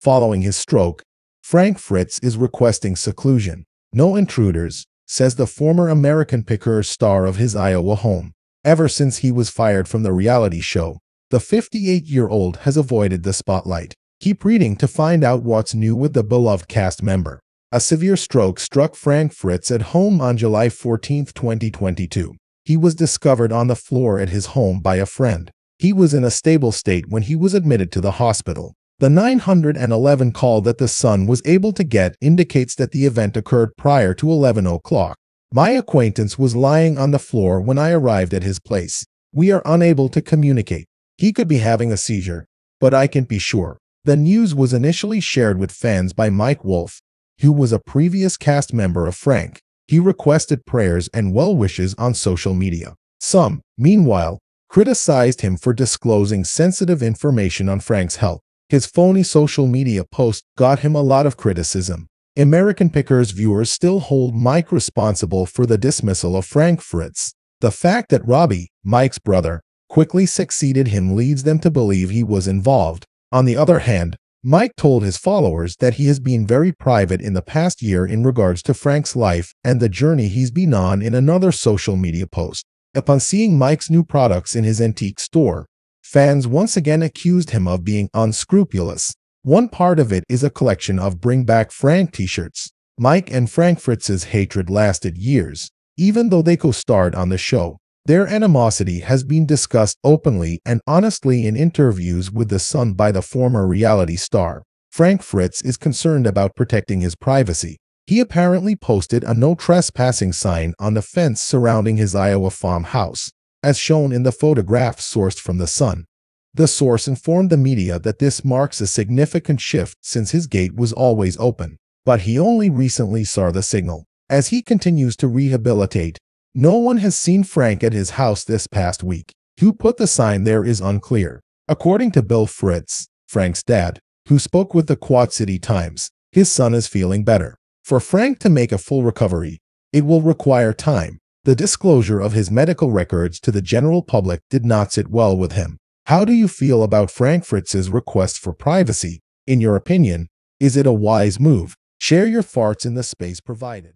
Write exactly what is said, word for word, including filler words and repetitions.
Following his stroke, Frank Fritz is requesting seclusion. No intruders, says the former American Pickers star of his Iowa home. Ever since he was fired from the reality show, the fifty-eight-year-old has avoided the spotlight. Keep reading to find out what's new with the beloved cast member. A severe stroke struck Frank Fritz at home on July fourteenth twenty twenty-two. He was discovered on the floor at his home by a friend. He was in a stable state when he was admitted to the hospital. The nine one one call that The Sun was able to get indicates that the event occurred prior to eleven o'clock. My acquaintance was lying on the floor when I arrived at his place. We are unable to communicate. He could be having a seizure, but I can't be sure. The news was initially shared with fans by Mike Wolf, who was a previous cast member of Frank. He requested prayers and well wishes on social media. Some, meanwhile, criticized him for disclosing sensitive information on Frank's health. His phony social media post got him a lot of criticism. American Pickers viewers still hold Mike responsible for the dismissal of Frank Fritz. The fact that Robbie, Mike's brother, quickly succeeded him leads them to believe he was involved. On the other hand, Mike told his followers that he has been very private in the past year in regards to Frank's life and the journey he's been on in another social media post. Upon seeing Mike's new products in his antique store, fans once again accused him of being unscrupulous. One part of it is a collection of Bring Back Frank t-shirts. Mike and Frank Fritz's hatred lasted years, even though they co-starred on the show. Their animosity has been discussed openly and honestly in interviews with The Sun by the former reality star. Frank Fritz is concerned about protecting his privacy. He apparently posted a no trespassing sign on the fence surrounding his Iowa farmhouse, as shown in the photograph sourced from The Sun. The source informed the media that this marks a significant shift since his gate was always open, but he only recently saw the signal. As he continues to rehabilitate, no one has seen Frank at his house this past week. Who put the sign there is unclear. According to Bill Fritz, Frank's dad, who spoke with the Quad City Times, his son is feeling better. For Frank to make a full recovery, it will require time. The disclosure of his medical records to the general public did not sit well with him. How do you feel about Frank Fritz's request for privacy? In your opinion, is it a wise move? Share your thoughts in the space provided.